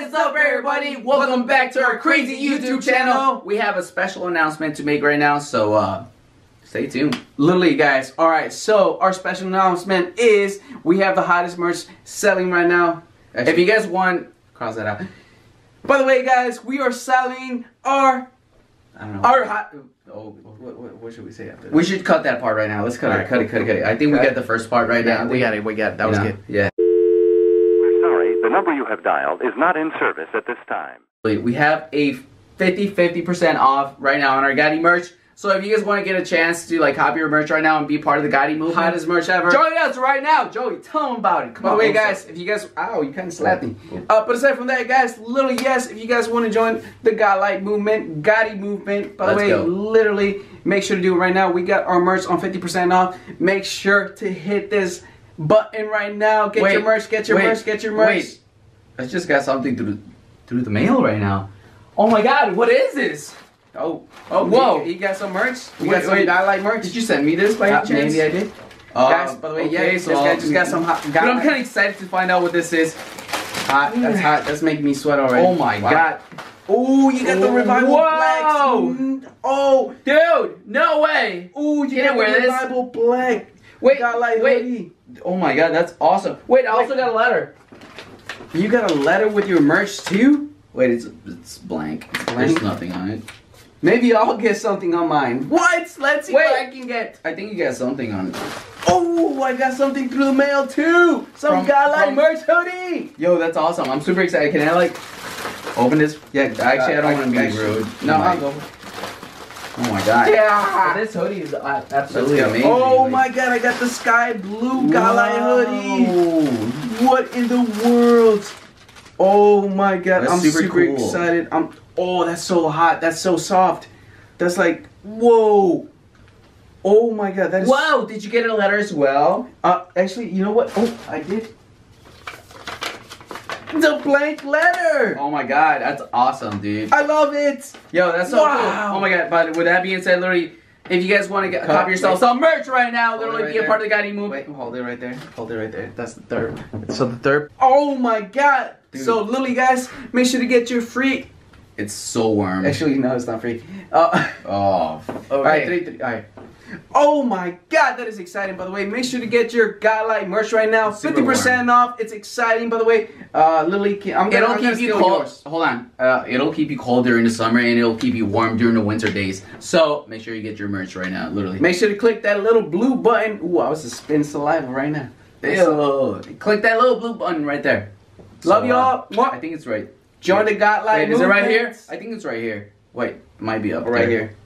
What is up, everybody? Welcome back to our crazy YouTube channel. We have a special announcement to make right now, so stay tuned. Literally, guys. Alright, so our special announcement is we have the hottest merch selling right now. Actually, if you guys want, cross that out. By the way, guys, we are selling our... I don't know. Our hot... Oh, what should we say after that? We should cut that part right now. Let's cut it. Cut it. I think we got the first part right now. We got it. That was good. Yeah. The number you have dialed is not in service at this time. We have a 50% off right now on our Gotti merch. So if you guys want to get a chance to like copy your merch right now and be part of the Gotti movement, hottest merch ever, join us right now. Joey, tell them about it. Come on. By the way, guys, if you guys, ow, you kind of slapped me. But aside from that, guys, literally, yes, if you guys want to join the Godlike movement, Gotti movement, by the way, literally, make sure to do it right now. We got our merch on 50% off. Make sure to hit this button right now. Get your merch, get your merch, get your merch. Wait, I just got something through the mail right now. Oh my god, what is this? Oh, whoa. You got some merch? You got some Godlike merch? Did you send me this by chance? Maybe I did. Guys, by the way, yeah, so I just got some hot. But I'm kind of excited to find out what this is. Hot, that's hot, that's making me sweat already. Oh my god. Oh, you got the Revival black. Oh, dude, no way. Oh, you got the Revival black. Wait. Oh my god, that's awesome. Wait, I also got a letter. You got a letter with your merch too? Wait, it's blank. There's nothing on it. Maybe I'll get something on mine. What? Let's see what I can get. I think you got something on it. Oh, I got something through the mail too. Some Godlike merch hoodie. Yo, that's awesome. I'm super excited. Can I like open this? Yeah, actually I don't want to be rude. No, I'll go. Oh my god. Yeah. This hoodie is absolutely amazing. Oh my god, I got the sky blue gala hoodie. What in the world? Oh my god, that's I'm super excited. Oh, that's so hot. That's so soft. That's like, whoa. Oh my god, that is... Wow, did you get a letter as well? Actually, you know what? Oh, I did. The blank letter. Oh my god, that's awesome, dude. I love it. Yo, that's so cool. Oh my god, but with that being said, literally, if you guys want to get copy yourself some merch right now, literally be a part of the Gotti movement. Wait, hold it right there. Hold it right there. That's the third. So the third. Oh my god. Dude. So literally, guys, make sure to get your free. It's so warm. Actually, no, it's not free. Alright, alright. Oh my god, that is exciting. By the way, make sure to get your Godlike merch right now. 50% off. It's exciting, by the way. Lily, it'll keep you cold. Hold on. It'll keep you cold during the summer and it'll keep you warm during the winter days. So make sure you get your merch right now, literally. Make sure to click that little blue button. Ooh, I was just spitting saliva right now. Ew. Click that little blue button right there. So, love y'all. I think it's right. Join the Godlike movement. Is it right here? I think it's right here. Wait, it might be up right here.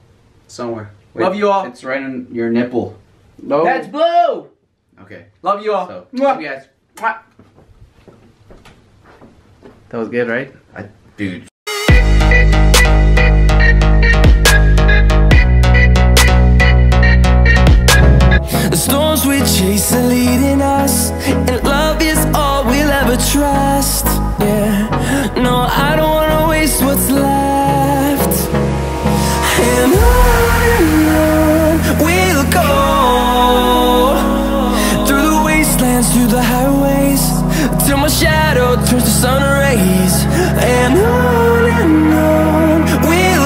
Somewhere. Wait, love you all. It's right on your nipple. No. That's blue! Okay. Love you all. So, love you guys. Mwah. That was good, right? Dude. The storms we chase are leading